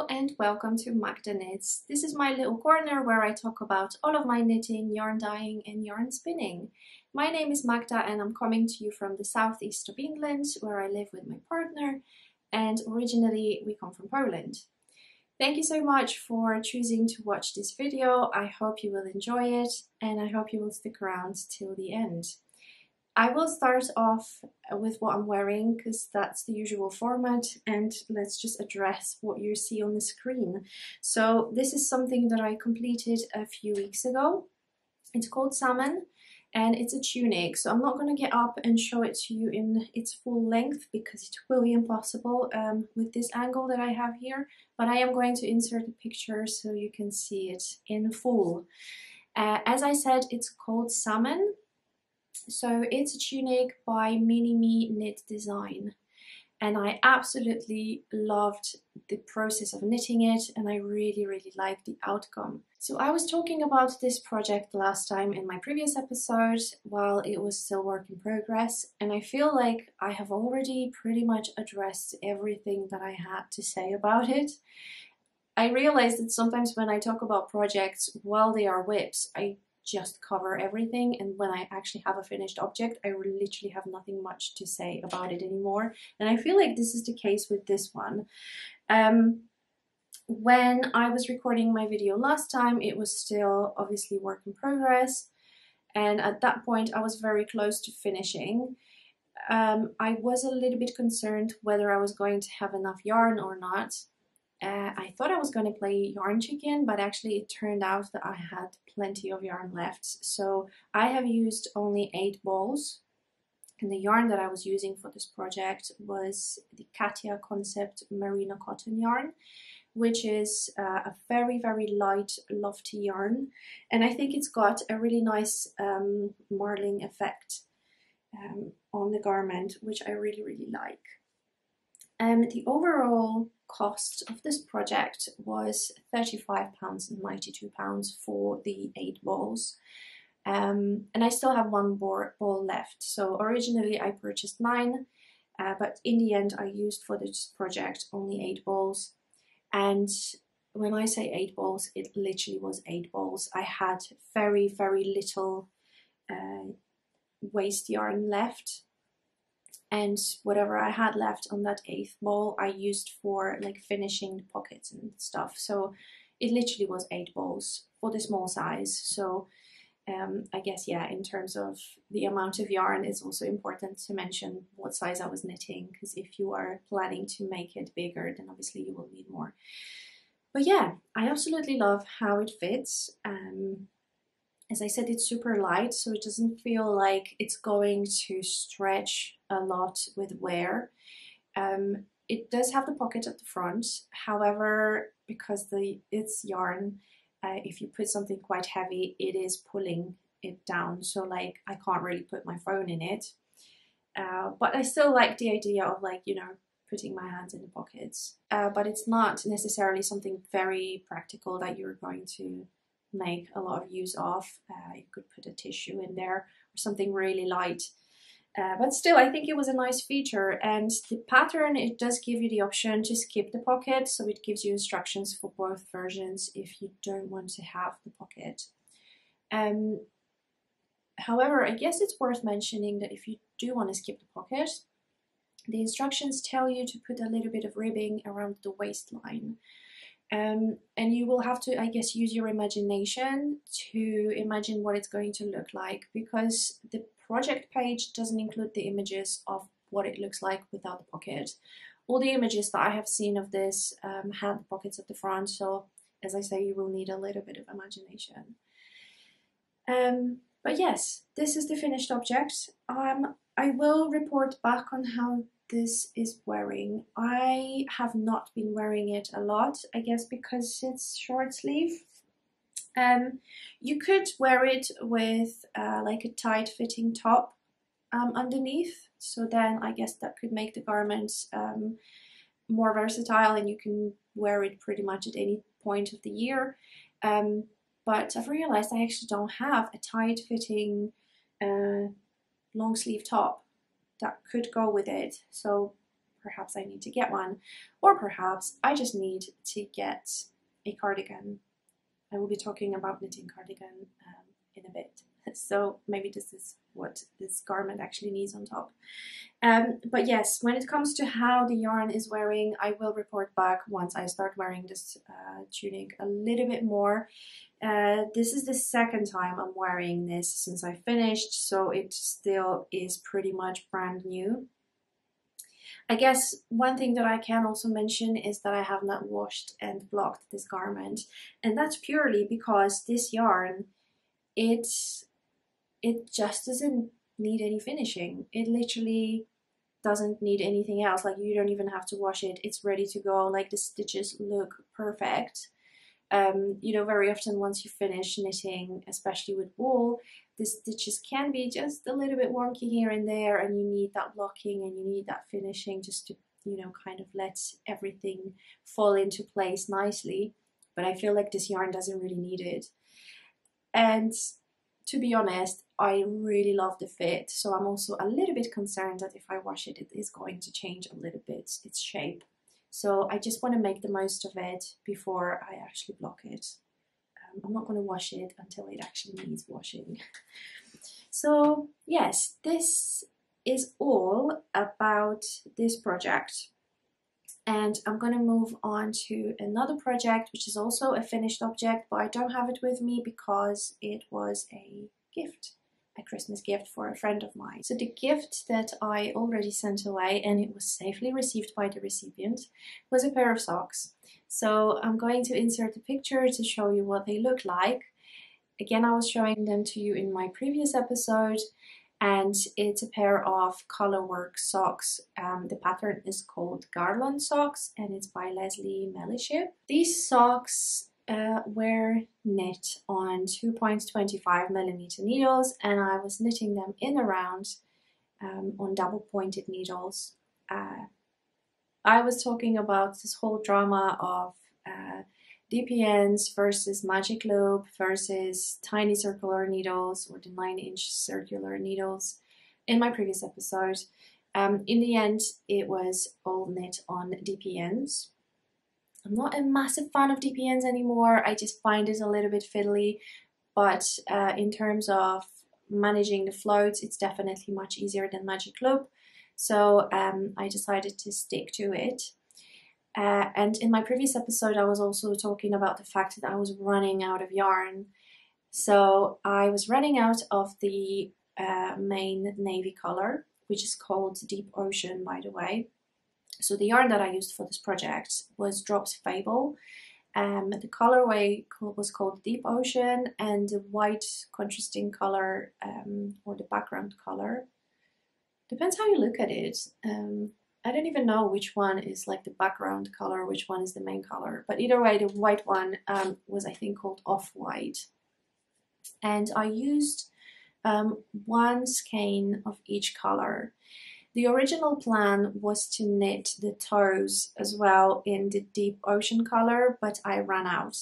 Hello and welcome to Magda Knits. This is my little corner where I talk about all of my knitting, yarn dyeing and yarn spinning. My name is Magda and I'm coming to you from the southeast of England where I live with my partner, and originally we come from Poland. Thank you so much for choosing to watch this video. I hope you will enjoy it and I hope you will stick around till the end. I will start off with what I'm wearing because that's the usual format, and let's just address what you see on the screen. So this is something that I completed a few weeks ago. It's called Sammen and it's a tunic, so I'm not going to get up and show it to you in its full length because it will be impossible with this angle that I have here, but I am going to insert a picture so you can see it in full. As I said, it's called Sammen. So it's a tunic by Minimi Knit Design, and I absolutely loved the process of knitting it, and I really liked the outcome. So I was talking about this project last time in my previous episode while it was still work in progress, and I feel like I have already pretty much addressed everything that I had to say about it. I realized that sometimes when I talk about projects while they are whips, I just cover everything, and when I actually have a finished object I literally have nothing much to say about it anymore, and I feel like this is the case with this one. When I was recording my video last time it was still obviously work in progress, and at that point I was very close to finishing. I was a little bit concerned whether I was going to have enough yarn or not. I thought I was going to play yarn chicken, but actually it turned out that I had plenty of yarn left. So I have used only 8 balls, and the yarn that I was using for this project was the Katia Concept Merino Cotton yarn, which is a very light, lofty yarn, and I think it's got a really nice marling effect on the garment, which I really like. The overall cost of this project was £35.92 for the 8 balls, and I still have one ball left. So originally I purchased 9, but in the end I used for this project only 8 balls, and when I say 8 balls it literally was 8 balls. I had very little waste yarn left, and whatever I had left on that 8th ball I used for like finishing pockets and stuff. So it literally was 8 balls for the small size. So I guess, yeah, in terms of the amount of yarn, it's also important to mention what size I was knitting, because if you are planning to make it bigger then obviously you will need more. But yeah, I absolutely love how it fits. As I said, it's super light, so it doesn't feel like it's going to stretch a lot with wear. It does have the pocket at the front, however, because it's yarn, if you put something quite heavy it is pulling it down, so like I can't really put my phone in it, but I still like the idea of, like, you know, putting my hands in the pockets. But it's not necessarily something very practical that you're going to make a lot of use of. You could put a tissue in there or something really light, but still I think it was a nice feature. And the pattern, it does give you the option to skip the pocket, so it gives you instructions for both versions if you don't want to have the pocket. However, I guess it's worth mentioning that if you do want to skip the pocket, the instructions tell you to put a little bit of ribbing around the waistline. And you will have to, I guess, use your imagination to imagine what it's going to look like, because the project page doesn't include the images of what it looks like without the pocket. All the images that I have seen of this had the pockets at the front, so as I say, you will need a little bit of imagination. But yes, this is the finished object. I will report back on how this is wearing. I have not been wearing it a lot, I guess because it's short sleeve. You could wear it with like a tight fitting top underneath, so then I guess that could make the garment more versatile and you can wear it pretty much at any point of the year. But I've realized I actually don't have a tight fitting long sleeve top that could go with it, so perhaps I need to get one, or perhaps I just need to get a cardigan. I will be talking about knitting cardigan in a bit, so maybe this is what this garment actually needs on top. But yes, when it comes to how the yarn is wearing, I will report back once I start wearing this tunic a little bit more. This is the second time I'm wearing this since I finished, so it still is pretty much brand new. I guess one thing that I can also mention is that I have not washed and blocked this garment, and that's purely because this yarn, it just doesn't need any finishing. It literally doesn't need anything else. Like, you don't even have to wash it. It's ready to go. Like, the stitches look perfect. You know, very often once you finish knitting, especially with wool, the stitches can be just a little bit wonky here and there, and you need that blocking and you need that finishing just to, you know, kind of let everything fall into place nicely. But I feel like this yarn doesn't really need it. And to be honest, I really love the fit, so I'm also a little bit concerned that if I wash it, it is going to change a little bit its shape. So I just want to make the most of it before I actually block it. I'm not going to wash it until it actually needs washing. So yes, this is all about this project. And I'm going to move on to another project, which is also a finished object, but I don't have it with me because it was a gift, a Christmas gift for a friend of mine. So the gift that I already sent away, and it was safely received by the recipient, was a pair of socks. So I'm going to insert a picture to show you what they look like. Again, I was showing them to you in my previous episode, and it's a pair of colorwork socks. The pattern is called Garland Socks, and it's by Leslie Melliship. These socks were knit on 2.25 millimeter needles, and I was knitting them in a round on double pointed needles. I was talking about this whole drama of DPNs versus magic loop versus tiny circular needles, or the 9-inch circular needles, in my previous episode. In the end, it was all knit on DPNs. I'm not a massive fan of DPNs anymore. I just find it a little bit fiddly, but in terms of managing the floats, it's definitely much easier than magic loop. So I decided to stick to it. And in my previous episode, I was also talking about the fact that I was running out of yarn. So I was running out of the main navy color, which is called Deep Ocean, by the way. So the yarn that I used for this project was Drops Fabel. The colorway was called Deep Ocean, and the white contrasting color, or the background color, depends how you look at it. I don't even know which one is like the background color, which one is the main color, but either way, the white one was, I think, called Off-White. And I used one skein of each color. The original plan was to knit the toes as well in the Deep Ocean color, but I ran out.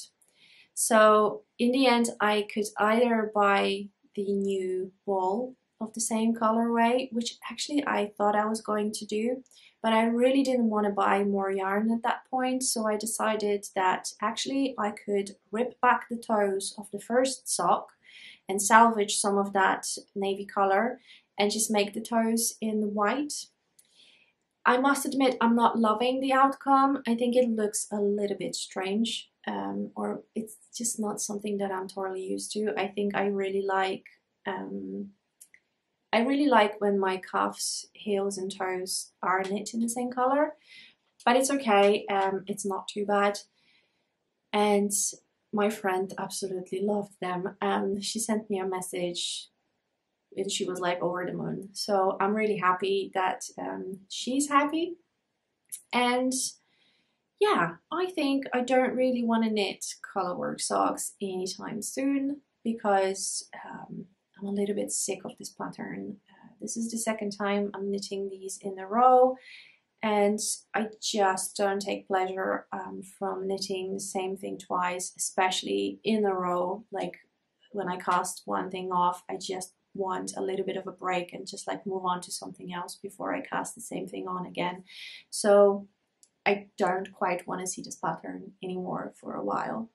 So in the end, I could either buy the new wool of the same colorway, which actually I thought I was going to do, but I really didn't want to buy more yarn at that point, so I decided that actually I could rip back the toes of the first sock and salvage some of that navy color and just make the toes in the white. I must admit, I'm not loving the outcome. I think it looks a little bit strange, or it's just not something that I'm totally used to. I think I really like when my calves, heels and toes are knit in the same color, but it's okay, it's not too bad. And my friend absolutely loved them. She sent me a message and she was like over the moon. So I'm really happy that she's happy. And yeah, I think I don't really want to knit colorwork socks anytime soon because I'm a little bit sick of this pattern. This is the second time I'm knitting these in a row, and I just don't take pleasure from knitting the same thing twice, especially in a row. Like, when I cast one thing off, I just want a little bit of a break and just like move on to something else before I cast the same thing on again. So I don't quite want to see this pattern anymore for a while.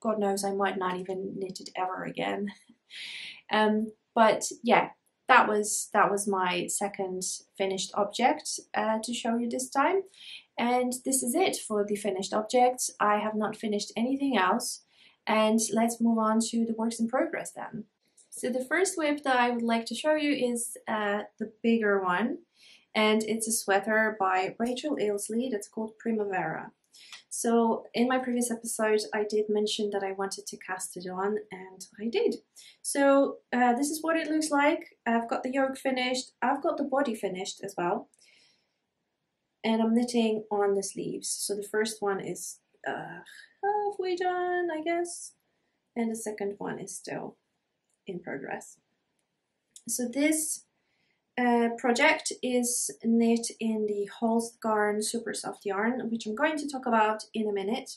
God knows I might not even knit it ever again. But yeah, that was my second finished object to show you this time. And this is it for the finished object. I have not finished anything else. And let's move on to the works in progress then. So the first whip that I would like to show you is the bigger one. And it's a sweater by Rachel Illsley that's called Primavera. So in my previous episode, I did mention that I wanted to cast it on, and I did. So this is what it looks like. I've got the yoke finished. I've got the body finished as well. And I'm knitting on the sleeves. So the first one is halfway done, I guess. And the second one is still in progress. So this project is knit in the Holst Garn Supersoft yarn, which I'm going to talk about in a minute.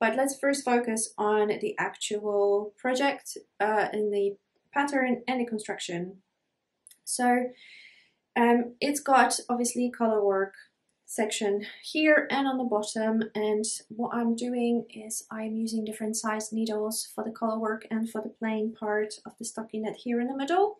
But let's first focus on the actual project and the pattern and the construction. So it's got obviously color work section here and on the bottom, and what I'm doing is I'm using different size needles for the color work and for the plain part of the stockinette here in the middle.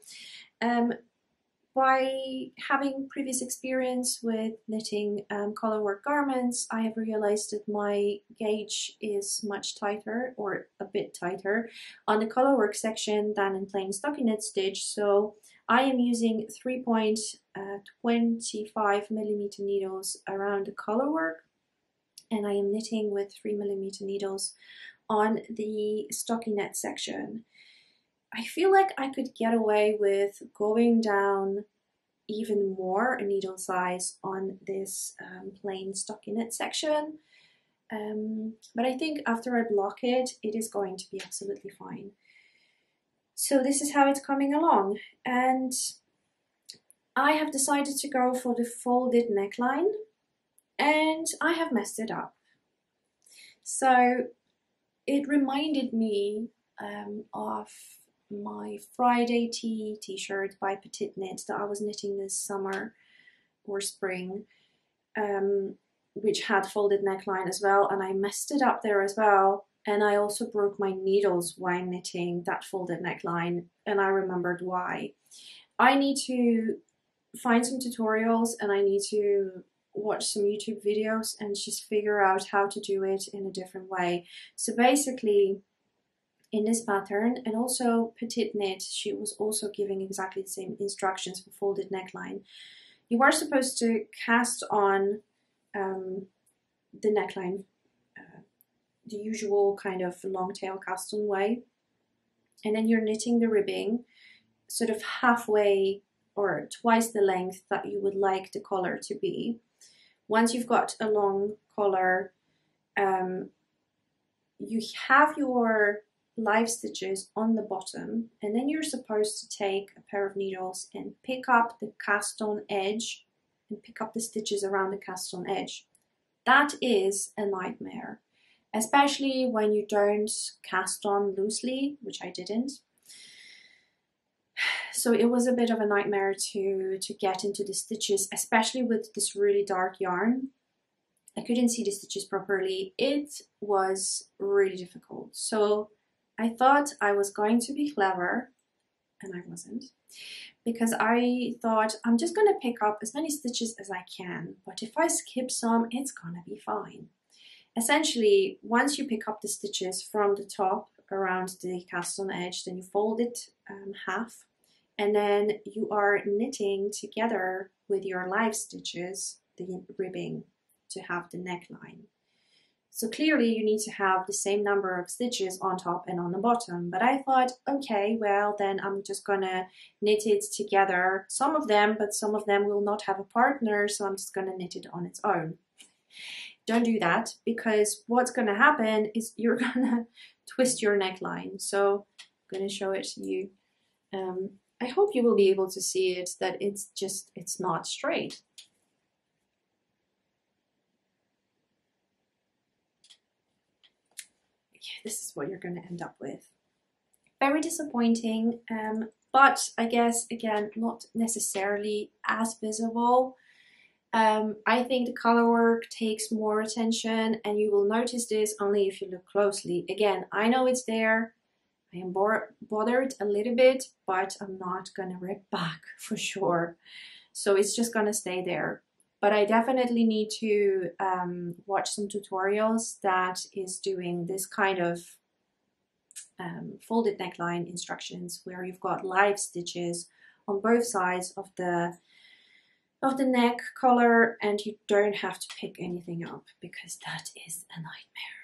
By having previous experience with knitting color work garments, I have realized that my gauge is much tighter, or a bit tighter, on the color work section than in plain stockinette stitch, so I am using 3.25 millimeter needles around the color work, and I am knitting with 3 millimeter needles on the stockinette section. I feel like I could get away with going down even more a needle size on this plain stockinette section, but I think after I block it, it is going to be absolutely fine. So this is how it's coming along, and I have decided to go for the folded neckline, and I have messed it up. So it reminded me of my Friday Tea t-shirt by Petit Knit that I was knitting this summer or spring, which had folded neckline as well, and I messed it up there as well, and I also broke my needles while knitting that folded neckline, and I remembered why. I need to find some tutorials and I need to watch some YouTube videos and just figure out how to do it in a different way. So basically, in this pattern, and also Petit Knit, she was also giving exactly the same instructions for folded neckline. You are supposed to cast on the neckline the usual kind of long tail cast on way, and then you're knitting the ribbing sort of halfway or twice the length that you would like the collar to be. Once you've got a long collar, you have your live stitches on the bottom, and then you're supposed to take a pair of needles and pick up the cast on edge and pick up the stitches around the cast on edge. That is a nightmare, especially when you don't cast on loosely, which I didn't. So it was a bit of a nightmare to get into the stitches, especially with this really dark yarn. I couldn't see the stitches properly. It was really difficult. So I thought I was going to be clever, and I wasn't, because I thought I'm just going to pick up as many stitches as I can, but if I skip some, it's going to be fine. Essentially, once you pick up the stitches from the top around the cast on edge, then you fold it half, and then you are knitting together with your live stitches the ribbing to have the neckline. So clearly you need to have the same number of stitches on top and on the bottom, but I thought, okay, well then I'm just gonna knit it together, some of them, but some of them will not have a partner, so I'm just gonna knit it on its own. Don't do that, because what's gonna happen is you're gonna twist your neckline. So I'm gonna show it to you. I hope you will be able to see it, that it's not straight. This is what you're going to end up with. Very disappointing. but I guess again not necessarily as visible. I think the color work takes more attention, and you will notice this only if you look closely. Again, I know it's there. I am bothered a little bit, but I'm not gonna rip back for sure. So it's just gonna stay there. But I definitely need to watch some tutorials that is doing this kind of folded neckline instructions, where you've got live stitches on both sides of the neck collar, and you don't have to pick anything up, because that is a nightmare.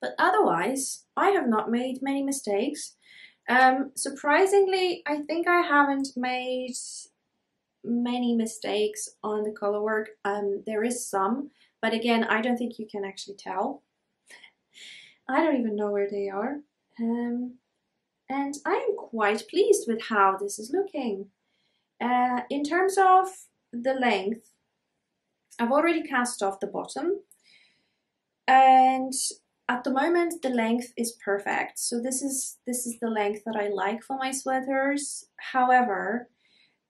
But otherwise, I have not made many mistakes. Surprisingly, I think I haven't made many mistakes on the color work. There is some, but again, I don't think you can actually tell. I don't even know where they are. And I am quite pleased with how this is looking. In terms of the length, I've already cast off the bottom, and at the moment the length is perfect. So this is the length that I like for my sweaters. However,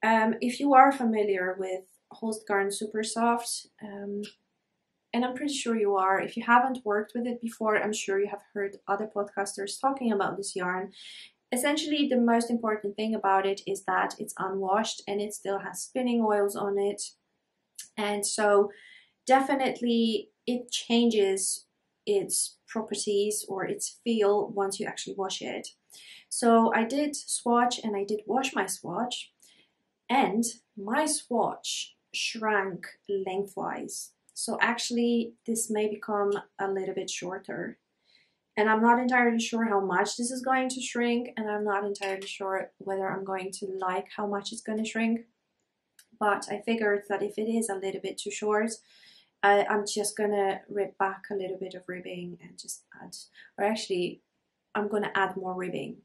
if you are familiar with Holst Garn Supersoft, and I'm pretty sure you are, if you haven't worked with it before, I'm sure you have heard other podcasters talking about this yarn. Essentially, the most important thing about it is that it's unwashed and it still has spinning oils on it. And so definitely it changes its properties or its feel once you actually wash it. So I did swatch and I did wash my swatch, and my swatch shrank lengthwise. So actually this may become a little bit shorter. And I'm not entirely sure how much this is going to shrink, and I'm not entirely sure whether I'm going to like how much it's going to shrink. But I figured that if it is a little bit too short, I'm just going to rip back a little bit of ribbing and just add, or actually I'm going to add more ribbing.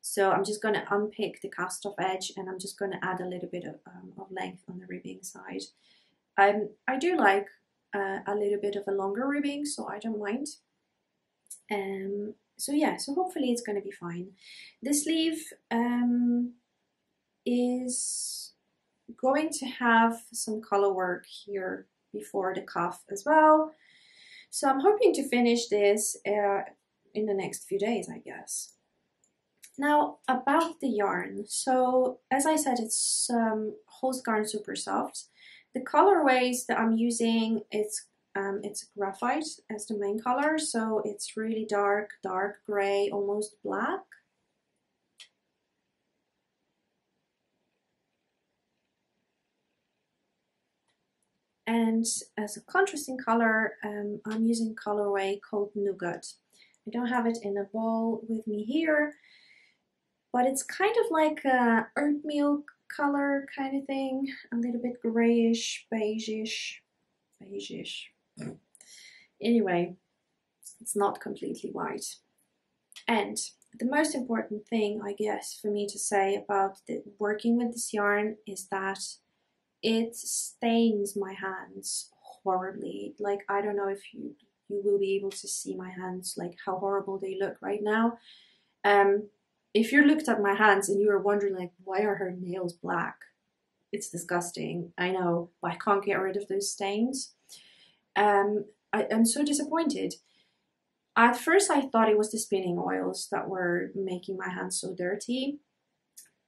So I'm just going to unpick the cast off edge, and I'm just going to add a little bit of length on the ribbing side. I do like a little bit of a longer ribbing, so I don't mind. So yeah, so hopefully it's going to be fine. The sleeve is going to have some color work here before the cuff as well. So I'm hoping to finish this in the next few days, I guess. Now about the yarn. So as I said, it's Holst Garn Supersoft. The colorways that I'm using, it's graphite as the main color, so it's really dark, dark grey, almost black. And as a contrasting color, I'm using colorway called Nougat. I don't have it in a ball with me here, but it's kind of like a oatmeal color kind of thing, a little bit greyish, beigeish. Anyway, it's not completely white. And the most important thing, I guess, for me to say about working with this yarn is that it stains my hands horribly. Like, I don't know if you will be able to see my hands, like how horrible they look right now. If you looked at my hands and you were wondering, like, why are her nails black? It's disgusting, I know, but I can't get rid of those stains. I'm so disappointed. At first I thought it was the spinning oils that were making my hands so dirty,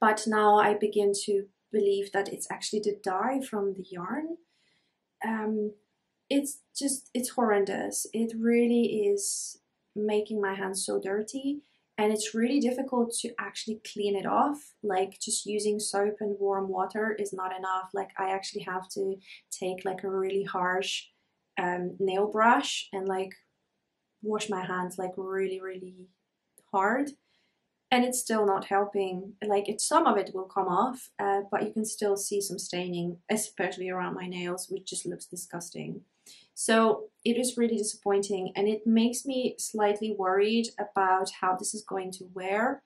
but now I begin to believe that it's actually the dye from the yarn. It's horrendous. It really is making my hands so dirty, and it's really difficult to actually clean it off. Like, just using soap and warm water is not enough. Like, I actually have to take like a really harsh nail brush and like wash my hands like really hard, and it's still not helping. Like, it's, some of it will come off, but you can still see some staining, especially around my nails, which just looks disgusting. So it is really disappointing, and it makes me slightly worried about how this is going to wear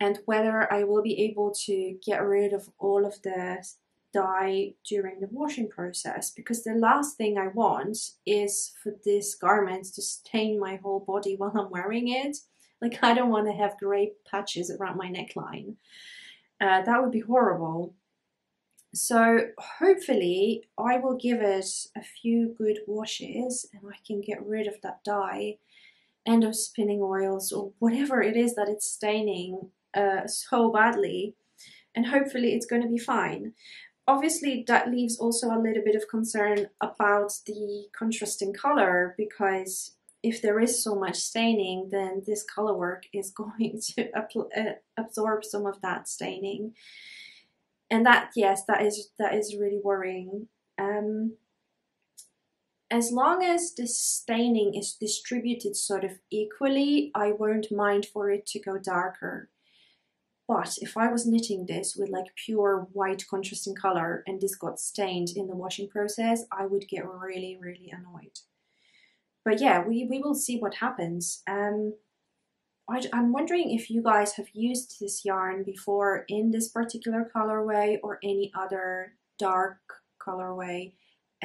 and whether I will be able to get rid of all of the dye during the washing process, because the last thing I want is for this garment to stain my whole body while I'm wearing it. Like, I don't want to have gray patches around my neckline. That would be horrible. So hopefully I will give it a few good washes and I can get rid of that dye and of spinning oils or whatever it is that it's staining so badly, and hopefully it's going to be fine. Obviously that leaves also a little bit of concern about the contrasting color, because if there is so much staining, then this color work is going to absorb some of that staining. And that, yes, that is really worrying. As long as the staining is distributed sort of equally, I won't mind for it to go darker. But if I was knitting this with like pure white contrasting color and this got stained in the washing process, I would get really, really annoyed. But yeah, we will see what happens. I'm wondering if you guys have used this yarn before in this particular colorway or any other dark colorway,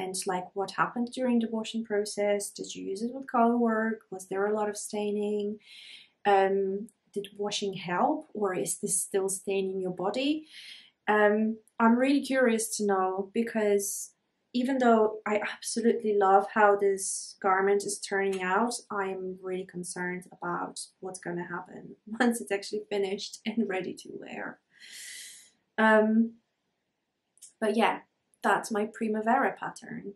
and like what happened during the washing process. Did you use it with color work? Was there a lot of staining? Did washing help, or is this still staining your body? I'm really curious to know, because even though I absolutely love how this garment is turning out, I'm really concerned about what's going to happen once it's actually finished and ready to wear. But yeah, that's my Primavera pattern.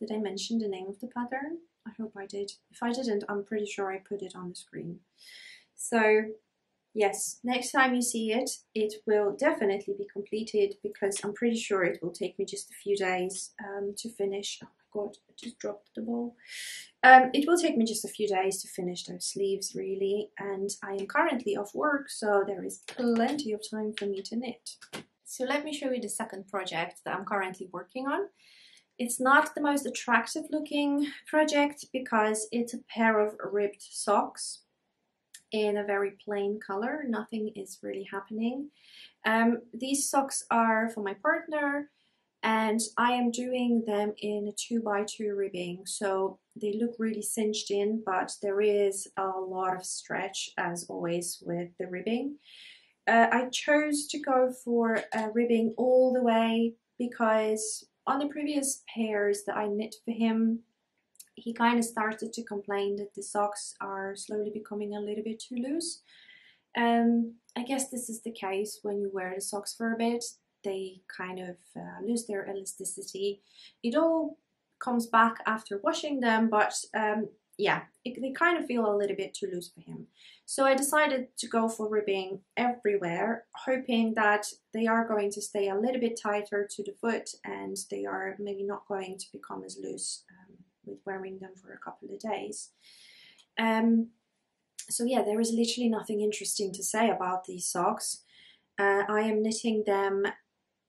Did I mention the name of the pattern? I hope I did. If I didn't, I'm pretty sure I put it on the screen. So yes, next time you see it, it will definitely be completed, because I'm pretty sure it will take me just a few days to finish. Oh my god, I just dropped the ball. It will take me just a few days to finish those sleeves, really, and I am currently off work, so there is plenty of time for me to knit. So let me show you the second project that I'm currently working on. It's not the most attractive looking project because it's a pair of ribbed socks in a very plain color. Nothing is really happening. These socks are for my partner, and I am doing them in a 2x2 ribbing, so they look really cinched in, but there is a lot of stretch as always with the ribbing. I chose to go for a ribbing all the way because on the previous pairs that I knit for him, he kind of started to complain that the socks are slowly becoming a little bit too loose. I guess this is the case when you wear the socks for a bit. They kind of lose their elasticity. It all comes back after washing them, but yeah, they kind of feel a little bit too loose for him. So I decided to go for ribbing everywhere, hoping that they are going to stay a little bit tighter to the foot and they are maybe not going to become as loose with wearing them for a couple of days. So yeah, there is literally nothing interesting to say about these socks. I am knitting them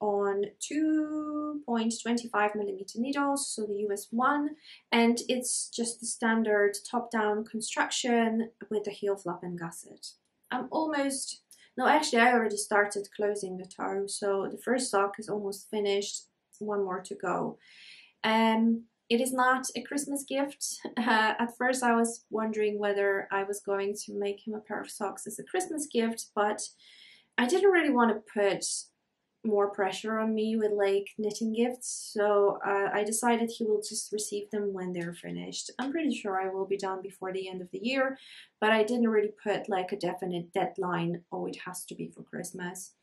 on 2.25mm needles, so the US one, and it's just the standard top-down construction with the heel flap and gusset. I'm almost, no actually I already started closing the toe, so the first sock is almost finished, one more to go. It is not a Christmas gift. At first I was wondering whether I was going to make him a pair of socks as a Christmas gift, but I didn't really want to put more pressure on me with like knitting gifts, so I decided he will just receive them when they're finished. I'm pretty sure I will be done before the end of the year, but I didn't really put like a definite deadline, oh it has to be for Christmas.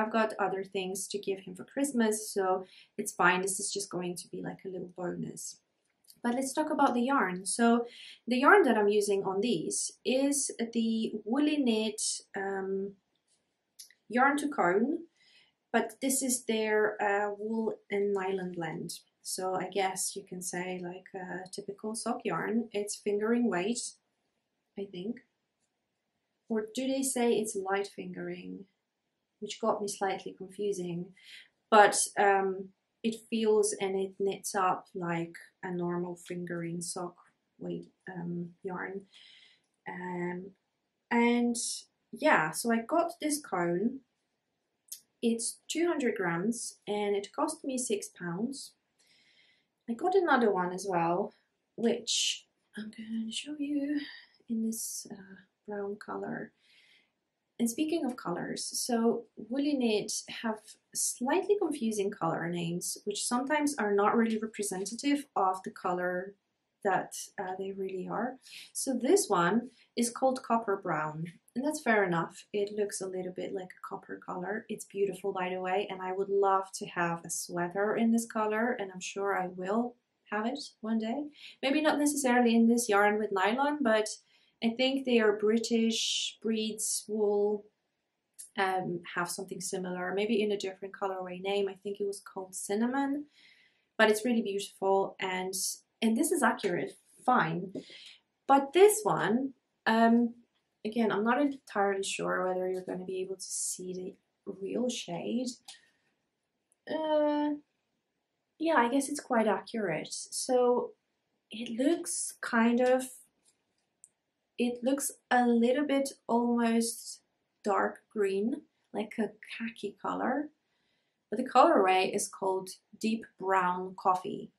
I've got other things to give him for Christmas, so it's fine. This is just going to be like a little bonus. But let's talk about the yarn. So the yarn that I'm using on these is the Woolyknit Yarn2Cone, but this is their wool and nylon blend. So I guess you can say like a typical sock yarn. It's fingering weight, I think. Or do they say it's light fingering? Which got me slightly confusing, but it feels and it knits up like a normal fingering sock weight yarn. And yeah, so I got this cone. It's 200 grams and it cost me £6. I got another one as well, which I'm going to show you in this brown color. And speaking of colors, so Woolyknit have slightly confusing color names, which sometimes are not really representative of the color that they really are. So this one is called Copper Brown, and that's fair enough. It looks a little bit like a copper color. It's beautiful, by the way, and I would love to have a sweater in this color, and I'm sure I will have it one day. Maybe not necessarily in this yarn with nylon, but I think they are British breeds wool, have something similar, maybe in a different colorway name. I think it was called Cinnamon, but it's really beautiful, and this is accurate, fine. But this one, again, I'm not entirely sure whether you're going to be able to see the real shade. Yeah, I guess it's quite accurate. So it looks kind of, it looks a little bit almost dark green, like a khaki color, but the colorway is called Deep Brown Coffee.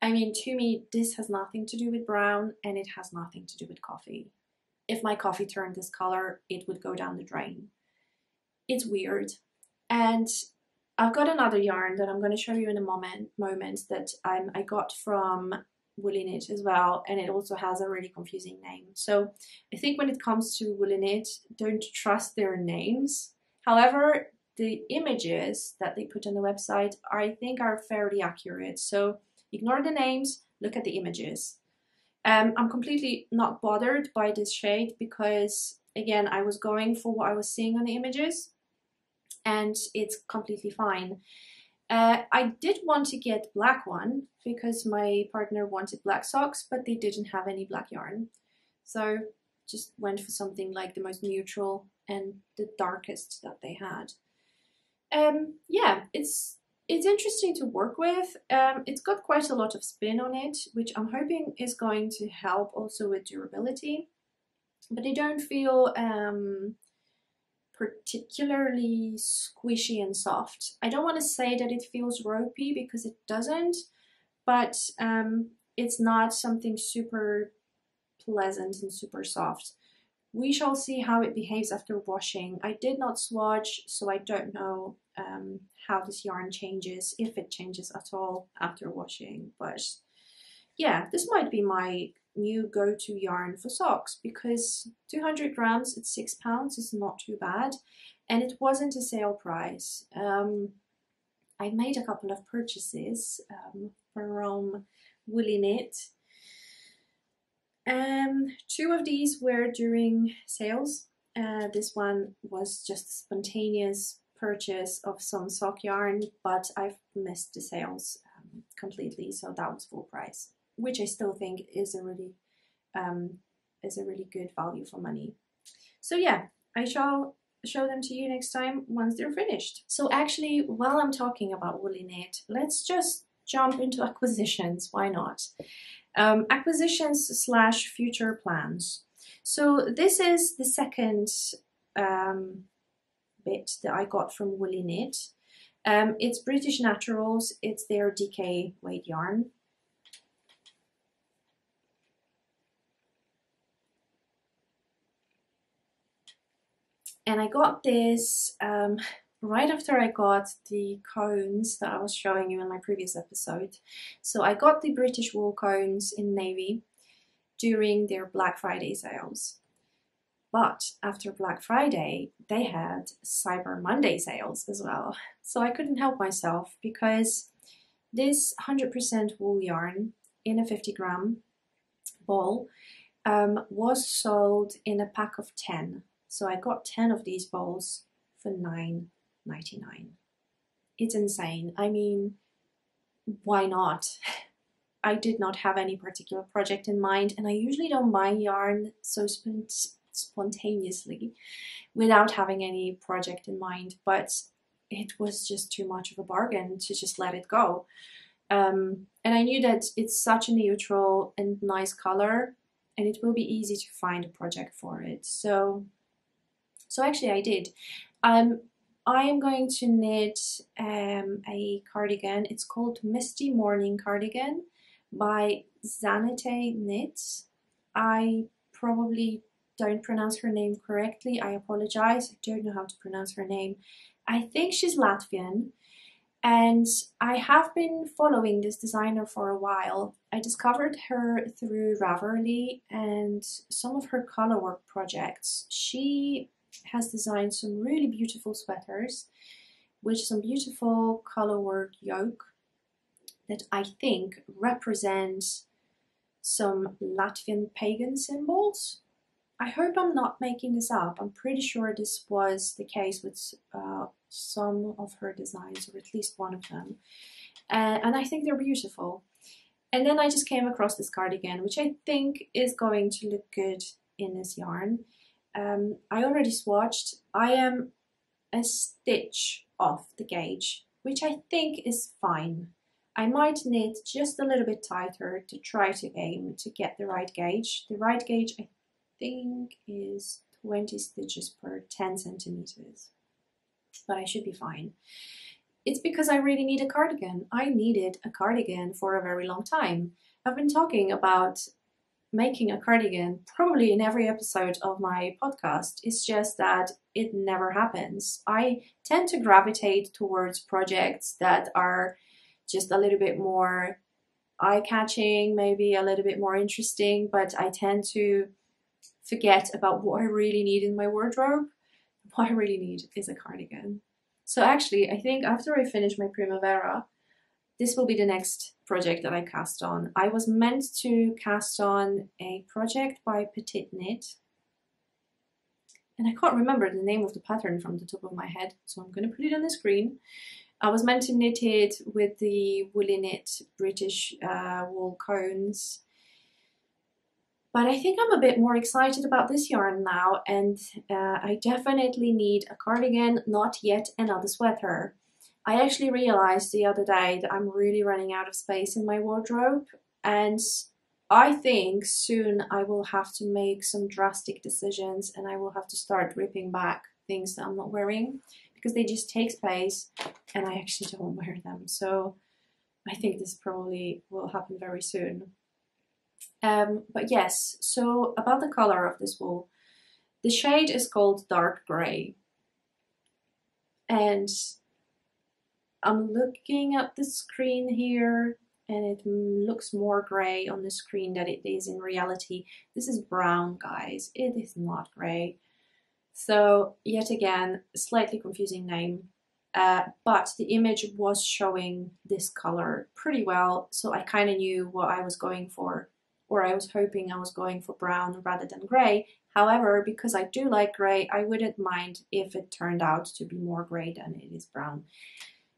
I mean, to me, this has nothing to do with brown, and it has nothing to do with coffee. If my coffee turned this color, it would go down the drain. It's weird. And I've got another yarn that I'm going to show you in a moment that I got from Woolyknit as well, and it also has a really confusing name. So I think when it comes to Woolyknit, don't trust their names. However, the images that they put on the website, I think, are fairly accurate. So ignore the names, look at the images. I'm completely not bothered by this shade because, again, I was going for what I was seeing on the images, and it's completely fine. I did want to get black one because my partner wanted black socks, but they didn't have any black yarn. So just went for something like the most neutral and the darkest that they had. Yeah, it's interesting to work with. It's got quite a lot of spin on it, which I'm hoping is going to help also with durability. But they don't feel particularly squishy and soft. I don't want to say that it feels ropey because it doesn't, but it's not something super pleasant and super soft. We shall see how it behaves after washing. I did not swatch, so I don't know how this yarn changes, if it changes at all after washing. But yeah, this might be my new go-to yarn for socks because 200 grams at £6 is not too bad, and it wasn't a sale price. I made a couple of purchases from Woolyknit. Two of these were during sales. This one was just a spontaneous purchase of some sock yarn, but I've missed the sales completely, so that was full price, which I still think is a really good value for money. So yeah, I shall show them to you next time once they're finished. So actually, while I'm talking about Woolyknit, let's just jump into acquisitions, why not? Acquisitions / future plans. So this is the second bit that I got from Woolyknit. It's British Naturals, it's their DK weight yarn. And I got this right after I got the cones that I was showing you in my previous episode. So I got the British wool cones in navy during their Black Friday sales. But after Black Friday, they had Cyber Monday sales as well. So I couldn't help myself because this 100% wool yarn in a 50 gram ball was sold in a pack of 10. So I got 10 of these balls for $9.99. It's insane. I mean, why not? I did not have any particular project in mind, and I usually don't buy yarn so spontaneously without having any project in mind, but it was just too much of a bargain to just let it go. And I knew that it's such a neutral and nice color, and it will be easy to find a project for it. So actually I did. I am going to knit a cardigan. It's called Misty Morning Cardigan by Zanete Knits. I probably don't pronounce her name correctly, I apologize, I don't know how to pronounce her name. I think she's Latvian, and I have been following this designer for a while. I discovered her through Ravelry and some of her colorwork projects. She has designed some really beautiful sweaters with some beautiful colorwork yoke that I think represents some Latvian pagan symbols. I hope I'm not making this up. I'm pretty sure this was the case with some of her designs, or at least one of them, and I think they're beautiful. And then I just came across this cardigan, which I think is going to look good in this yarn. I already swatched. I am a stitch off the gauge, which I think is fine. I might knit just a little bit tighter to try to aim to get the right gauge. The right gauge, I think, is 20 stitches per 10 centimeters, but I should be fine. It's because I really need a cardigan. I needed a cardigan for a very long time. I've been talking about making a cardigan probably in every episode of my podcast. It's just that it never happens. I tend to gravitate towards projects that are just a little bit more eye-catching, maybe a little bit more interesting, but I tend to forget about what I really need in my wardrobe. What I really need is a cardigan. So actually, I think after I finish my Primavera, this will be the next project that I cast on. I was meant to cast on a project by Petit Knit, and I can't remember the name of the pattern from the top of my head, so I'm going to put it on the screen. I was meant to knit it with the Woolyknit British wool cones, but I think I'm a bit more excited about this yarn now, and I definitely need a cardigan, not yet another sweater. I actually realized the other day that I'm really running out of space in my wardrobe, and I think soon I will have to make some drastic decisions, and I will have to start ripping back things that I'm not wearing, because they just take space and I actually don't wear them. So I think this probably will happen very soon. But yes, so about the color of this wool, the shade is called dark grey, and I'm looking at the screen here and it looks more grey on the screen than it is in reality. This is brown, guys, it is not grey. So yet again, slightly confusing name, but the image was showing this color pretty well, so I kind of knew what I was going for, or I was hoping I was going for brown rather than grey. However, because I do like grey, I wouldn't mind if it turned out to be more grey than it is brown.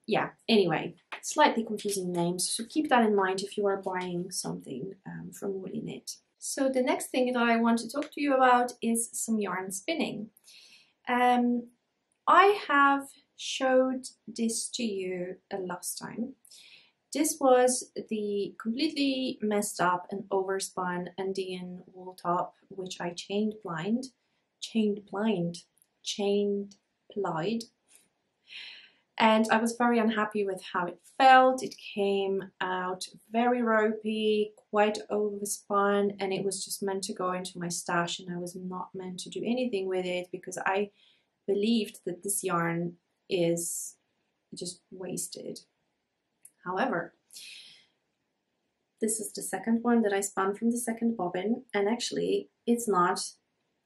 Yeah, anyway, slightly confusing names, so keep that in mind if you are buying something from Woolyknit. So the next thing that I want to talk to you about is some yarn spinning. I have showed this to you last time. This was the completely messed up and overspun Andean wool top, which I chain plied. And I was very unhappy with how it felt. It came out very ropey, quite overspun, and it was just meant to go into my stash, and I was not meant to do anything with it because I believed that this yarn is just wasted. However, this is the second one that I spun from the second bobbin, and actually it's not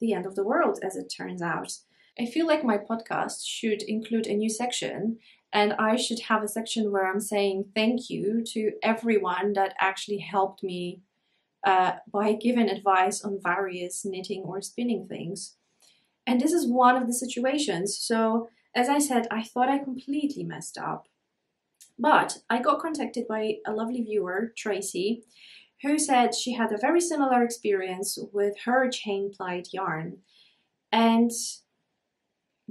the end of the world as it turns out. I feel like my podcast should include a new section, and I should have a section where I'm saying thank you to everyone that actually helped me by giving advice on various knitting or spinning things. And this is one of the situations. So as I said, I thought I completely messed up, but I got contacted by a lovely viewer, Tracy, who said she had a very similar experience with her chain plied yarn. And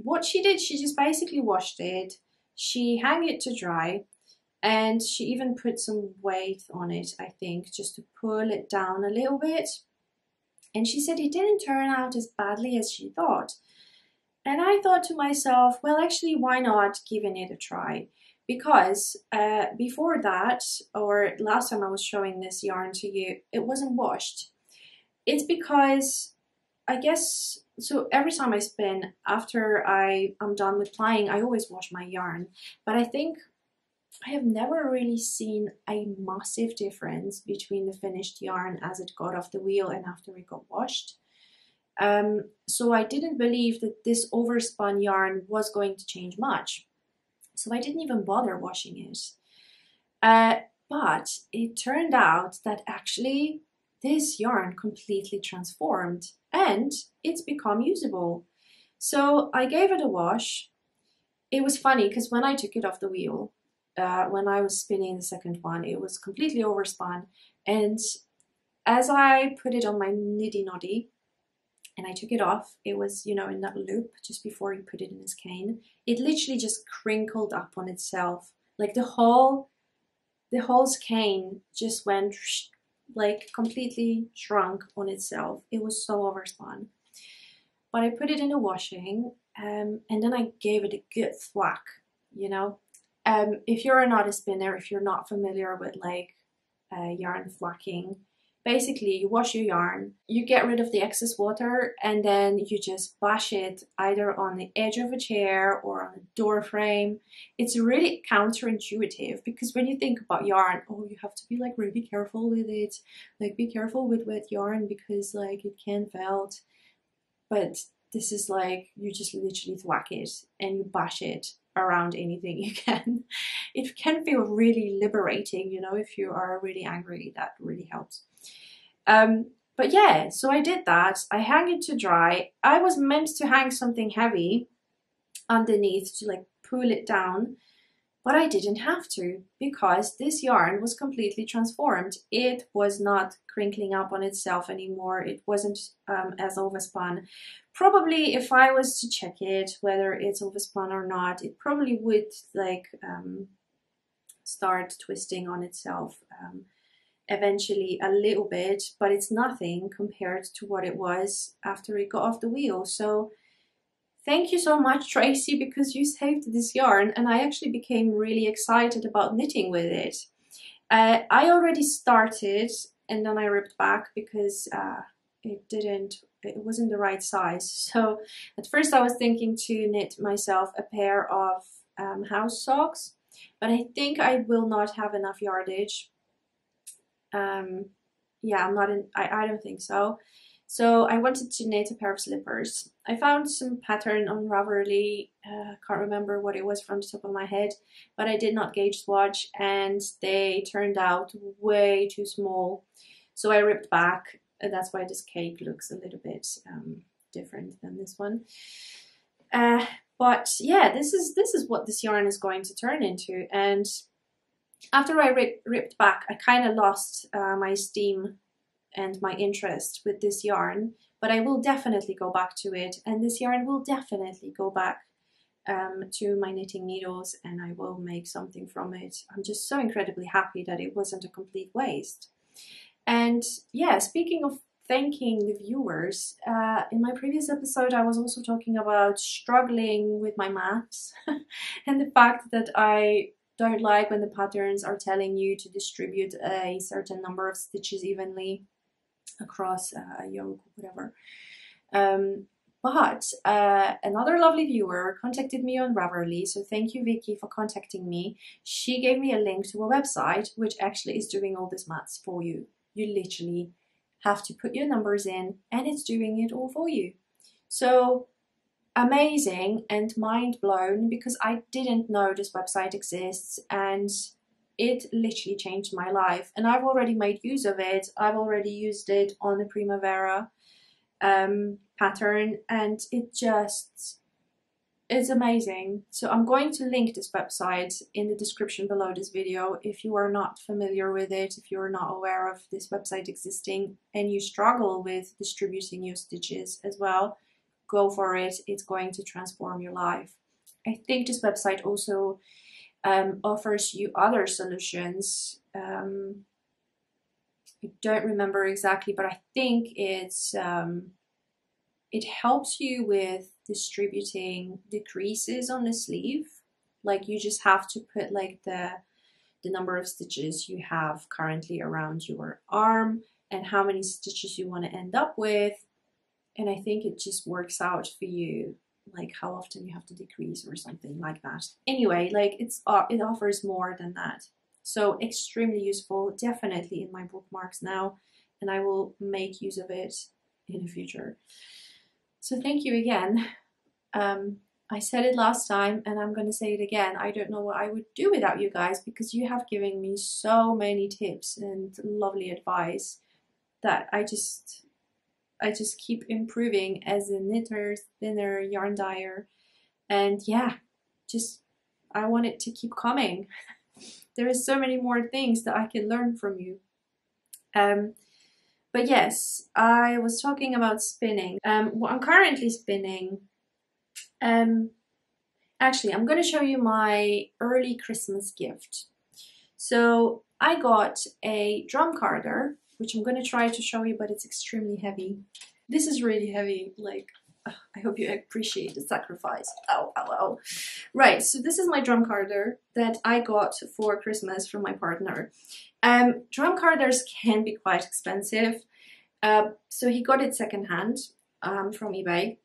what she did, she just basically washed it, she hung it to dry, and she even put some weight on it, I think, just to pull it down a little bit. And she said it didn't turn out as badly as she thought. And I thought to myself, well, actually, why not giving it a try? Because before that, or last time I was showing this yarn to you, it wasn't washed. It's because I guess, so every time I spin, after I'm done with plying, I always wash my yarn. But I think I have never really seen a massive difference between the finished yarn as it got off the wheel and after it got washed. So I didn't believe that this overspun yarn was going to change much. So I didn't even bother washing it. But it turned out that actually this yarn completely transformed and it's become usable. So I gave it a wash. It was funny because when I took it off the wheel, when I was spinning the second one, it was completely overspun. And as I put it on my niddy noddy and I took it off, it was, you know, in that loop just before you put it in this cane, it literally just crinkled up on itself. Like the whole skein just went like completely shrunk on itself. It was so overspun. But I put it in a washing and then I gave it a good thwack, you know. If you're not a spinner, if you're not familiar with like yarn thwacking, basically you wash your yarn, you get rid of the excess water, and then you just bash it either on the edge of a chair or on a door frame. It's really counterintuitive because when you think about yarn, oh, you have to be like really careful with it, like be careful with wet yarn because like it can felt. But this is like you just literally thwack it and you bash it around anything you can. It can feel really liberating, you know, if you are really angry, that really helps. But yeah, so I did that. I hang it to dry. I was meant to hang something heavy underneath to like pull it down, but I didn't have to because this yarn was completely transformed. It was not crinkling up on itself anymore. It wasn't as overspun. Probably if I was to check it, whether it's overspun or not, it probably would like start twisting on itself eventually a little bit, but it's nothing compared to what it was after it got off the wheel. So thank you so much, Tracy, because you saved this yarn and I actually became really excited about knitting with it. I already started and then I ripped back because it wasn't the right size. So at first I was thinking to knit myself a pair of house socks, but I think I will not have enough yardage. Yeah, I don't think so. So I wanted to knit a pair of slippers. I found some pattern on Ravelry, can't remember what it was from the top of my head, but I did not gauge swatch and they turned out way too small. So I ripped back, and that's why this cake looks a little bit different than this one. But yeah, this is what this yarn is going to turn into. And after I ripped back, I kind of lost my steam and my interest with this yarn, but I will definitely go back to it, and this yarn will definitely go back to my knitting needles, and I will make something from it. I'm just so incredibly happy that it wasn't a complete waste. And yeah, speaking of thanking the viewers, in my previous episode I was also talking about struggling with my maths and the fact that I don't like when the patterns are telling you to distribute a certain number of stitches evenly across a yoke, whatever. But another lovely viewer contacted me on Ravelry, so thank you, Vicky, for contacting me. She gave me a link to a website which actually is doing all this maths for you. You literally have to put your numbers in and it's doing it all for you. So amazing and mind blown, because I didn't know this website exists and it literally changed my life, and I've already made use of it. I've already used it on the Primavera pattern and it just is amazing. So I'm going to link this website in the description below this video if you are not familiar with it, if you're not aware of this website existing and you struggle with distributing your stitches as well. Go for it, it's going to transform your life. I think this website also offers you other solutions. I don't remember exactly, but I think it's it helps you with distributing the creases on the sleeve. Like you just have to put like the number of stitches you have currently around your arm and how many stitches you want to end up with. And I think it just works out for you, like how often you have to decrease or something like that. Anyway, like it offers more than that. So extremely useful, definitely in my bookmarks now, and I will make use of it in the future. So thank you again. I said it last time and I'm going to say it again. I don't know what I would do without you guys, because you have given me so many tips and lovely advice that I just keep improving as a knitter, spinner, yarn dyer, and yeah, just I want it to keep coming. There is so many more things that I can learn from you. But yes, I was talking about spinning. Well, I'm currently spinning. Actually, I'm going to show you my early Christmas gift. So I got a drum carder, which I'm going to try to show you, but it's extremely heavy. This is really heavy, like, I hope you appreciate the sacrifice. Ow, ow, ow. Right, so this is my drum carder that I got for Christmas from my partner. Drum carders can be quite expensive. So he got it secondhand from eBay.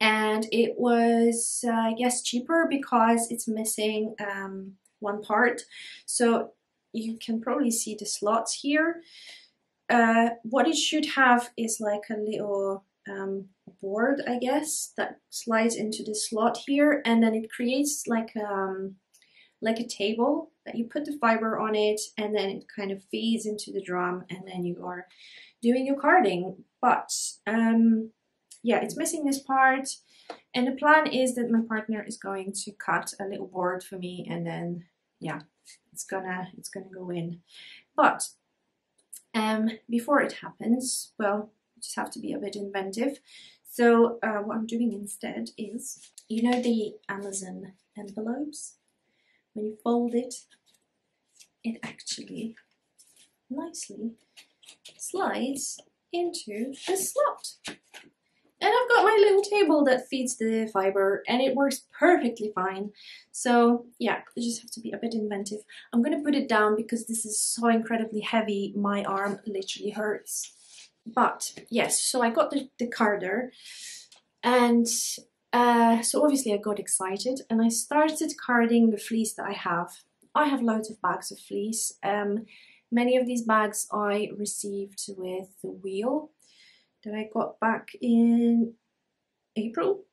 And it was, I guess, cheaper because it's missing one part. So you can probably see the slots here. What it should have is like a little board, I guess, that slides into the slot here, and then it creates like a table that you put the fiber on it, and then it kind of feeds into the drum, and then you are doing your carding. But yeah, it's missing this part, and the plan is that my partner is going to cut a little board for me, and then yeah, it's gonna go in. But before it happens, well, you just have to be a bit inventive. So what I'm doing instead is, you know, the Amazon envelopes, when you fold it, it actually nicely slides into the slot. And I've got my little table that feeds the fiber, and it works perfectly fine. So yeah, you just have to be a bit inventive. I'm going to put it down because this is so incredibly heavy. My arm literally hurts. But yes, so I got the carder, and so obviously I got excited and I started carding the fleece that I have. I have loads of bags of fleece. Many of these bags I received with the wheel that I got back in April,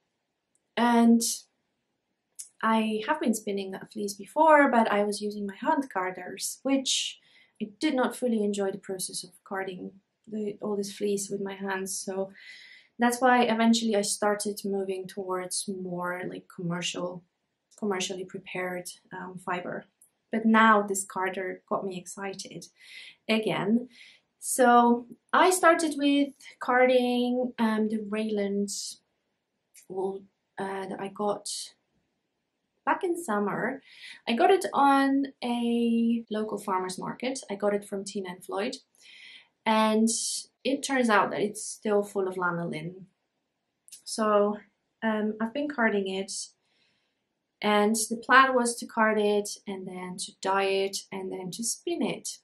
and I have been spinning that fleece before, but I was using my hand carders, which I did not fully enjoy the process of carding all this fleece with my hands. So that's why eventually I started moving towards more like commercially prepared fiber. But now this carder got me excited again. So I started with carding the Rayland wool that I got back in summer. I got it on a local farmer's market. I got it from Tina and Floyd, and it turns out that it's still full of lanolin. So I've been carding it, and the plan was to card it and then to dye it and then to spin it.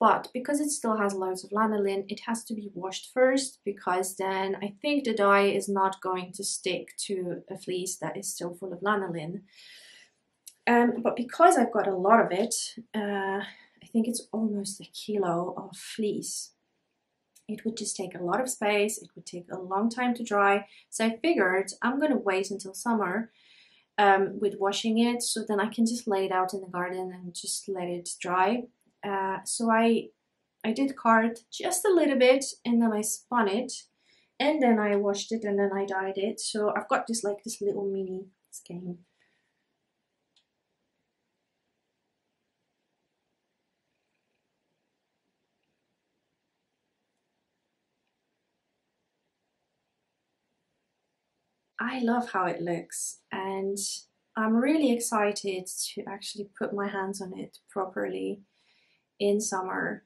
But because it still has loads of lanolin, it has to be washed first, because then I think the dye is not going to stick to a fleece that is still full of lanolin. But because I've got a lot of it, I think it's almost a kilo of fleece. It would just take a lot of space, it would take a long time to dry, so I figured I'm going to wait until summer with washing it, so then I can just lay it out in the garden and just let it dry. So I did card just a little bit, and then I spun it, and then I washed it, and then I dyed it. So I've got just like this little mini skein. I love how it looks, and I'm really excited to actually put my hands on it properly in summer.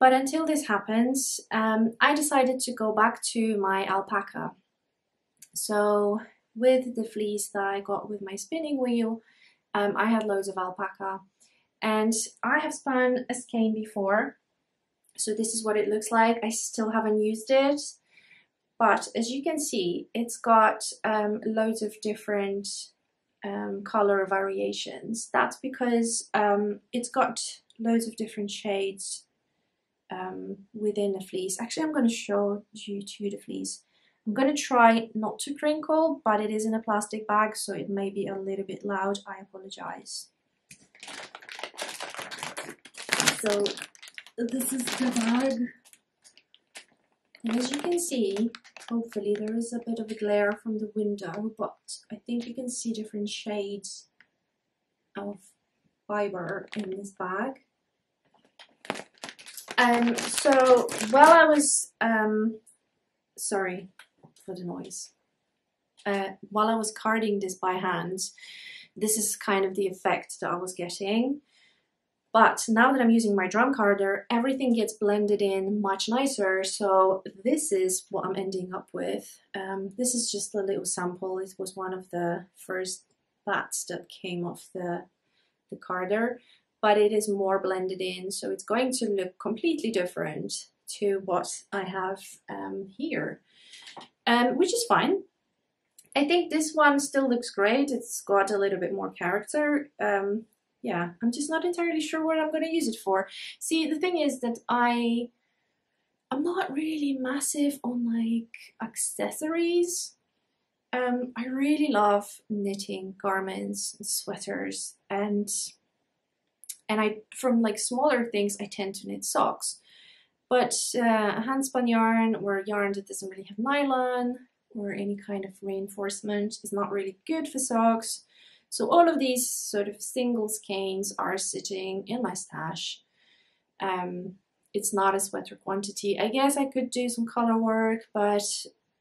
But until this happens, I decided to go back to my alpaca. So with the fleece that I got with my spinning wheel, I had loads of alpaca, and I have spun a skein before, so this is what it looks like. I still haven't used it. But as you can see, it's got loads of different color variations. That's because it's got loads of different shades within the fleece. Actually, I'm going to show you to the fleece. I'm going to try not to crinkle, but it is in a plastic bag, so it may be a little bit loud. I apologize. So this is the bag. And as you can see, hopefully there is a bit of a glare from the window, but I think you can see different shades of fiber in this bag. So while I was, sorry for the noise, while I was carding this by hand, this is kind of the effect that I was getting. But now that I'm using my drum carder, everything gets blended in much nicer, so this is what I'm ending up with. This is just a little sample. It was one of the first bats that came off the carder, but it is more blended in, so it's going to look completely different to what I have here, which is fine. I think this one still looks great. It's got a little bit more character. Yeah, I'm just not entirely sure what I'm going to use it for. See, the thing is that I'm not really massive on like accessories. I really love knitting garments and sweaters, and from like smaller things I tend to knit socks. But handspun yarn or yarn that doesn't really have nylon or any kind of reinforcement is not really good for socks. So all of these sort of single skeins are sitting in my stash. It's not a sweater quantity. I guess I could do some color work, but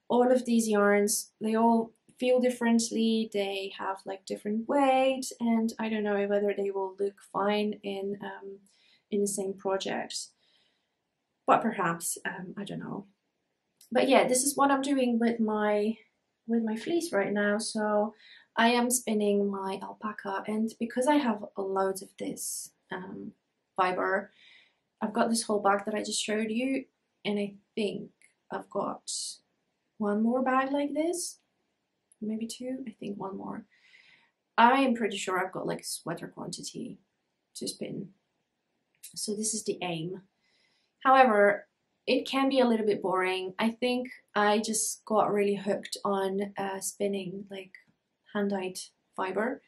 all of these yarns, they all feel differently. They have like different weight, and I don't know whether they will look fine in the same project. But perhaps, I don't know. But yeah, this is what I'm doing with my fleece right now. So I am spinning my alpaca, and because I have loads of this fiber, I've got this whole bag that I just showed you, and I think I've got one more bag like this, maybe two, I think one more. I am pretty sure I've got like sweater quantity to spin. So this is the aim. However, it can be a little bit boring. I think I just got really hooked on spinning like hand-dyed fiber,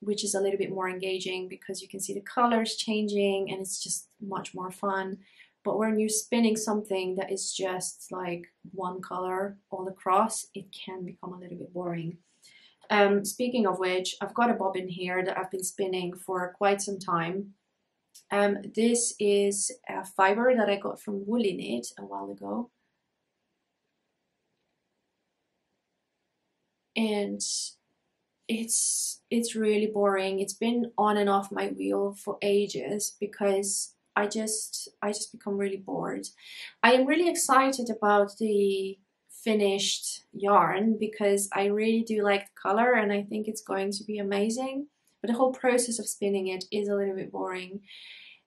which is a little bit more engaging because you can see the colors changing and it's just much more fun. But when you're spinning something that is just like one color all across, it can become a little bit boring. Speaking of which, I've got a bobbin here that I've been spinning for quite some time. This is a fiber that I got from Woolyknit a while ago. And it's really boring. It's been on and off my wheel for ages because I just become really bored. I am really excited about the finished yarn because I really do like the color and I think it's going to be amazing. But the whole process of spinning it is a little bit boring.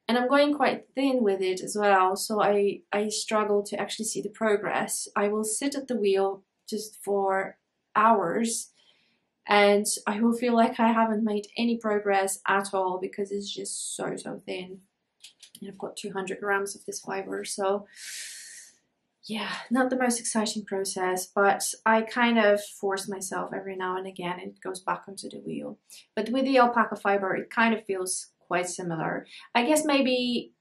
And I'm going quite thin with it as well, so I struggle to actually see the progress. I will sit at the wheel just for hours and I will feel like I haven't made any progress at all because it's just so thin. And I've got 200 grams of this fiber, so yeah, not the most exciting process, but I kind of force myself every now and again and it goes back onto the wheel. But with the alpaca fiber, it kind of feels quite similar. I guess maybe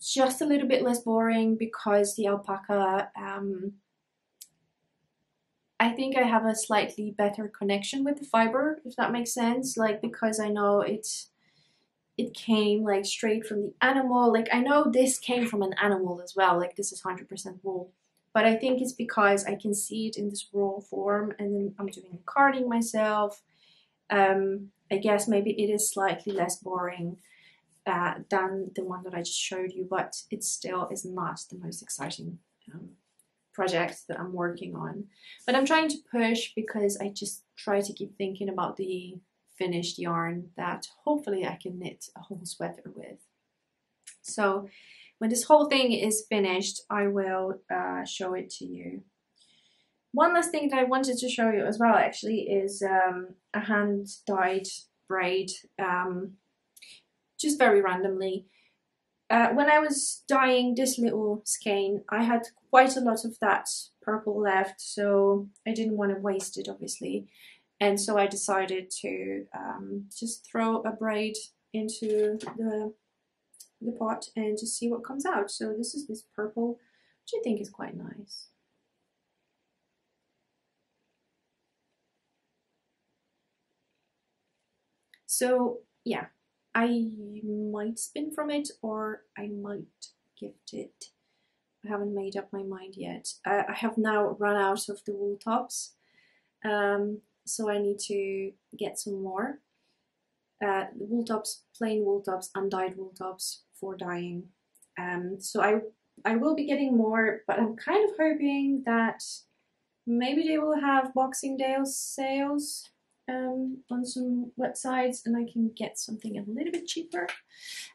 just a little bit less boring because the alpaca, I think I have a slightly better connection with the fiber, if that makes sense. Like, because I know it came like straight from the animal. Like, I know this came from an animal as well. Like, this is 100% wool. But I think it's because I can see it in this raw form and then I'm doing the carding myself. I guess maybe it is slightly less boring than the one that I just showed you, but it still is not the most exciting project that I'm working on. But I'm trying to push because I just try to keep thinking about the finished yarn that hopefully I can knit a whole sweater with. So When this whole thing is finished, I will show it to you. One last thing that I wanted to show you as well actually is a hand-dyed braid, just very randomly. When I was dyeing this little skein, I had quite a lot of that purple left, so I didn't want to waste it obviously, and so I decided to just throw a braid into the pot and just see what comes out. So this is this purple, which I think is quite nice. So yeah, I might spin from it or I might gift it. I haven't made up my mind yet. I have now run out of the wool tops, so I need to get some more. Wool tops, plain wool tops, undyed wool tops for dyeing. So I will be getting more, but I'm kind of hoping that maybe they will have Boxing Day sales on some websites and I can get something a little bit cheaper.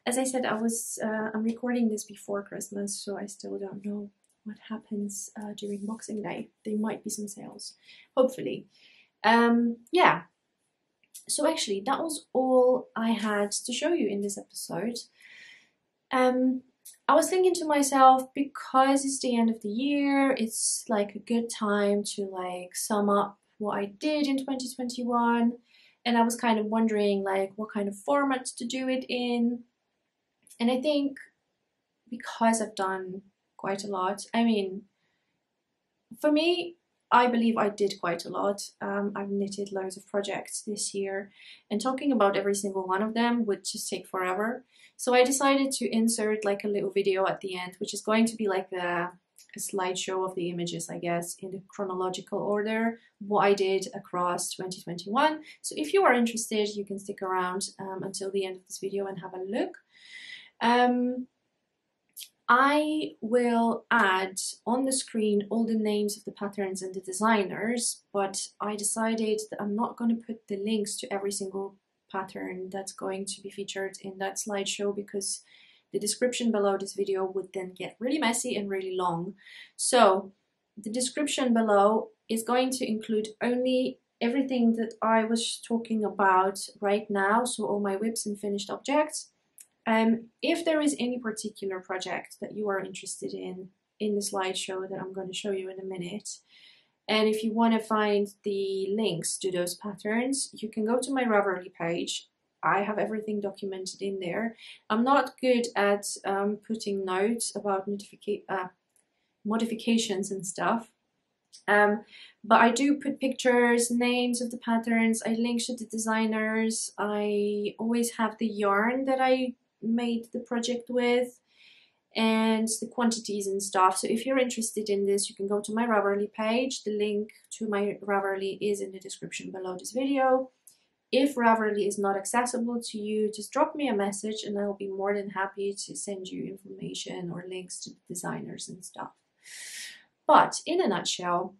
As I said, I'm recording this before Christmas, so I still don't know what happens during Boxing Day. There might be some sales, hopefully. Yeah. So actually, that was all I had to show you in this episode. I was thinking to myself, because it's the end of the year, it's like a good time to like sum up what I did in 2021, and I was kind of wondering like what kind of format to do it in. And I think because I've done quite a lot, I mean, for me, I believe I did quite a lot. I've knitted loads of projects this year, and talking about every single one of them would just take forever. So I decided to insert like a little video at the end, which is going to be like a slideshow of the images, I guess, in the chronological order, what I did across 2021. So if you are interested, you can stick around until the end of this video and have a look. I will add on the screen all the names of the patterns and the designers, but I decided that I'm not going to put the links to every single pattern that's going to be featured in that slideshow, because the description below this video would then get really messy and really long. So the description below is going to include only everything that I was talking about right now, so all my whips and finished objects. If there is any particular project that you are interested in the slideshow that I'm going to show you in a minute, and if you want to find the links to those patterns, you can go to my Ravelry page. I have everything documented in there. I'm not good at putting notes about modifications and stuff, but I do put pictures, names of the patterns, I link to the designers, I always have the yarn that I made the project with and the quantities and stuff. So if you're interested in this, you can go to my Ravelry page. The link to my Ravelry is in the description below this video. If Ravelry is not accessible to you, just drop me a message and I'll be more than happy to send you information or links to the designers and stuff. But in a nutshell,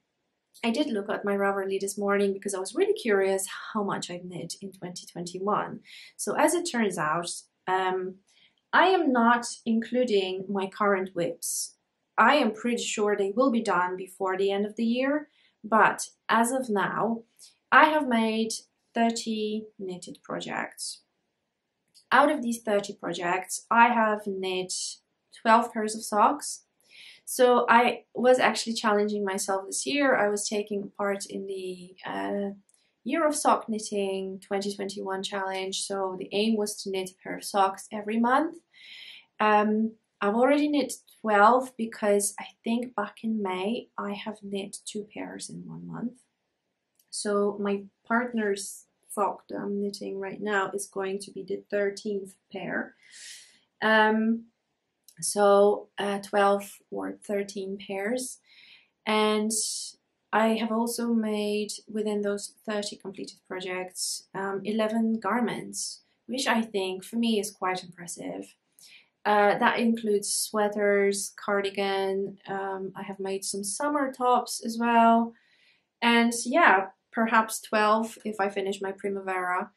I did look at my Ravelry this morning because I was really curious how much I knit in 2021. So as it turns out, I am not including my current whips. I am pretty sure they will be done before the end of the year, but as of now, I have made 30 knitted projects. Out of these 30 projects, I have knit 12 pairs of socks. So I was actually challenging myself this year. I was taking part in the Year of Sock Knitting 2021 challenge. So the aim was to knit a pair of socks every month. I've already knit 12 because I think back in May I have knit 2 pairs in 1 month. So my partner's sock that I'm knitting right now is going to be the 13th pair. So 12 or 13 pairs, and I have also made, within those 30 completed projects, 11 garments, which I think for me is quite impressive. That includes sweaters, cardigan, I have made some summer tops as well, and yeah, perhaps 12 if I finish my Primavera.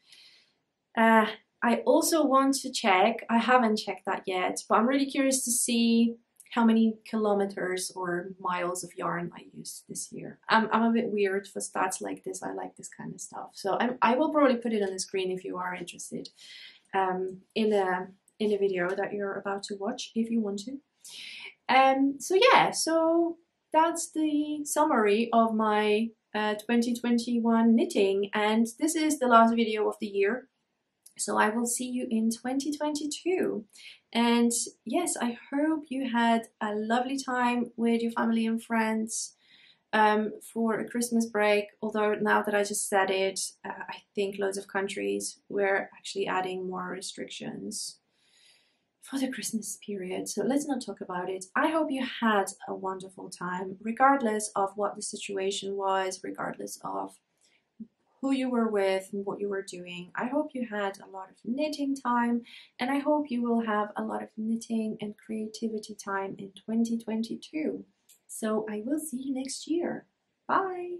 I also want to check, I haven't checked that yet, but I'm really curious to see how many kilometers or miles of yarn I used this year. I'm a bit weird for stats like this. I like this kind of stuff. So I will probably put it on the screen if you are interested in the video that you're about to watch, if you want to. So yeah, so that's the summary of my 2021 knitting, and this is the last video of the year. So I will see you in 2022. And yes, I hope you had a lovely time with your family and friends for a Christmas break. Although now that I just said it, I think loads of countries were actually adding more restrictions for the Christmas period. So let's not talk about it. I hope you had a wonderful time, regardless of what the situation was, regardless of who you were with and what you were doing. I hope you had a lot of knitting time, and I hope you will have a lot of knitting and creativity time in 2022. So I will see you next year. Bye!